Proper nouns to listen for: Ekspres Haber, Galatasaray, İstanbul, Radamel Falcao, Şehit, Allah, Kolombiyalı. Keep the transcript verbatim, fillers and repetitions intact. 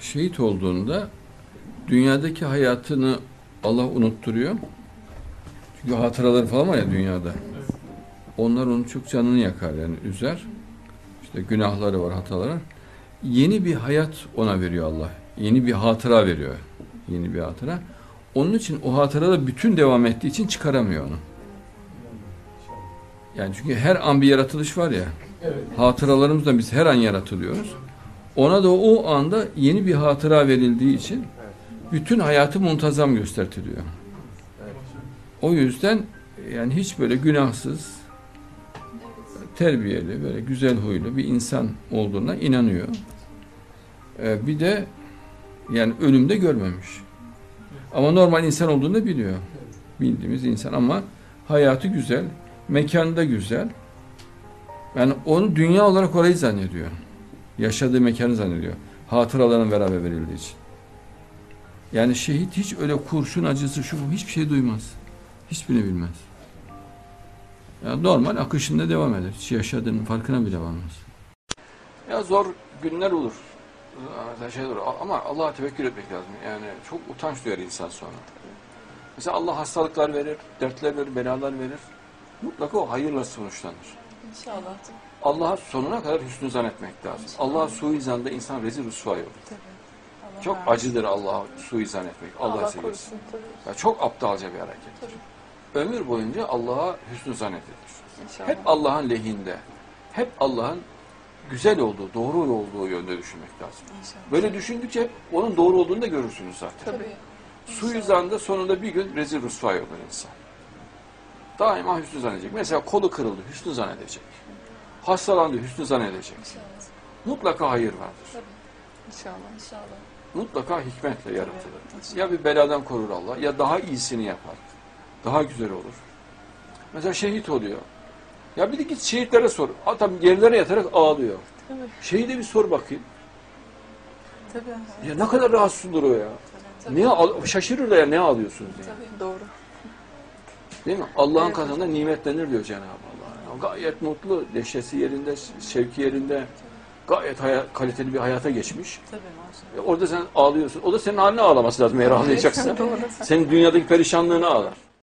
şehit olduğunda dünyadaki hayatını Allah unutturuyor. Çünkü hatıraları falan var ya dünyada. Onlar onun çok canını yakar, yani üzer. İşte günahları var, hataları var. Yeni bir hayat ona veriyor Allah. Yeni bir hatıra veriyor. Yeni bir hatıra. Onun için o hatırada bütün devam ettiği için çıkaramıyor onu. Yani çünkü her an bir yaratılış var ya. Evet. Hatıralarımızla biz her an yaratılıyoruz. Ona da o anda yeni bir hatıra verildiği için bütün hayatı muntazam gösteriliyor. O yüzden yani hiç böyle günahsız, terbiyeli, böyle güzel huylu bir insan olduğuna inanıyor. Ee, bir de yani ölümde görmemiş. Ama normal insan olduğunu biliyor. Bildiğimiz insan ama hayatı güzel, mekanda güzel. Yani onu dünya olarak orayı zannediyor. Yaşadığı mekanı zannediyor. Hatıraların beraber verildiği için. Yani şehit hiç öyle kurşun acısı, şu hiçbir şey duymaz. Hiçbirini bilmez. Yani normal akışında devam eder. Hiç yaşadığının farkına bile varmaz. Ya zor günler olur. Şey olur. Ama Allah'a tevekkül etmek lazım. Yani çok utanç duyar insan sonra. Mesela Allah hastalıklar verir, dertler verir, belalar verir. Mutlaka o hayırla sonuçlanır. İnşallah. Allah'a sonuna kadar hüsnü zan etmek lazım. Allah'a suizanda insan rezil rüsvâ olur. Allah çok acıdır Allah'a suizan etmek. Allah'a seviyorsun. Allah çok aptalca bir harekettir. Tabii. Ömür boyunca Allah'a hüsnü zan edilir. İnşallah. Hep Allah'ın lehinde, hep Allah'ın güzel olduğu, doğru olduğu yönde düşünmek lazım. İnşallah. Böyle düşündükçe hep onun doğru olduğunu da görürsünüz zaten. Tabii. Suizan da sonunda bir gün rezil rüsvâ olur insan. Daima hüsnü zannedecek. Mesela kolu kırıldı, hüsnü zannedecek. Hastalandı, hüsnü zannedecek. İnşallah. Mutlaka hayır vardır. Tabii. İnşallah. İnşallah. Mutlaka hikmetle yaratılır. Evet. Ya bir beladan korur Allah, ya daha iyisini yapar. Daha güzel olur. Mesela şehit oluyor. Ya bir de git şehitlere sor. Adam yerlere yatarak ağlıyor. Tabii. Şehide bir sor bakayım. Tabii. Ya ne kadar rahatsız olur o ya. Tabii. Ne şaşırır da ya ne ağlıyorsunuz diye. Yani. Tabii doğru. Değil mi? Allah'ın evet. katında nimetlenir diyor Cenab-ı Allah. Yani gayet mutlu, neşesi yerinde, şevki yerinde. Gayet hayat, kaliteli bir hayata geçmiş. Tabii maşallah. E orada sen ağlıyorsun. O da senin haline ağlaması lazım eğer ağlayacaksa. Senin dünyadaki perişanlığını ağlar.